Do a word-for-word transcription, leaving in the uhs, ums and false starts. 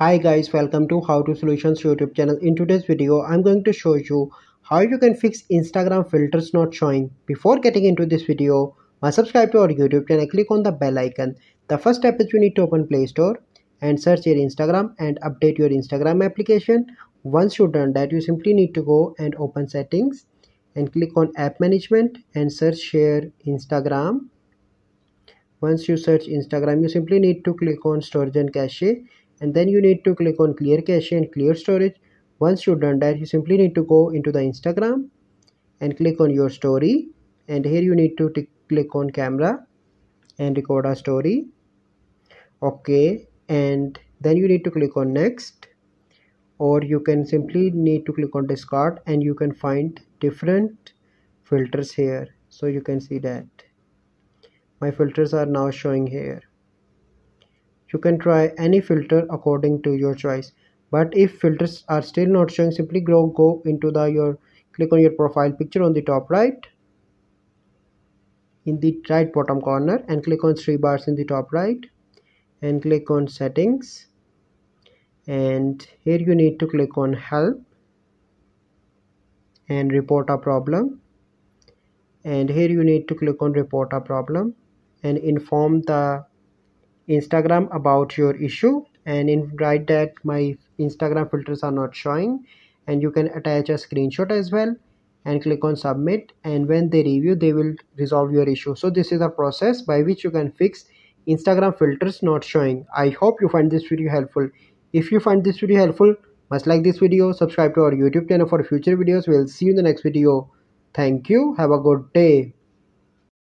Hi guys, welcome to How To Solutions YouTube channel. In today's video, I'm going to show you how you can fix Instagram filters not showing. Before getting into this video, must subscribe to our YouTube channel, click on the bell icon. The first step is you need to open Play Store and search your Instagram and update your Instagram application. Once you've done that, you simply need to go and open settings and click on app management and search share Instagram. Once you search Instagram, you simply need to click on storage and cache. And then you need to click on clear cache and clear storage. Once you've done that, you simply need to go into the Instagram and click on your story. And here you need to click on camera and record a story. Okay. And then you need to click on next. Or you can simply need to click on discard and you can find different filters here. So you can see that my filters are now showing here. You can try any filter according to your choice, but if filters are still not showing, simply go, go into the your click on your profile picture on the top right in the right bottom corner and click on three bars in the top right and click on settings, and here you need to click on help and report a problem, and here you need to click on report a problem and inform the Instagram about your issue, and in write that my Instagram filters are not showing, and you can attach a screenshot as well and click on submit, and when they review they will resolve your issue. So this is a process by which you can fix Instagram filters not showing. I hope you find this video helpful. If you find this video helpful, must like this video, subscribe to our YouTube channel for future videos. We'll see you in the next video. Thank you. Have a good day.